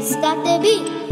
place that they be.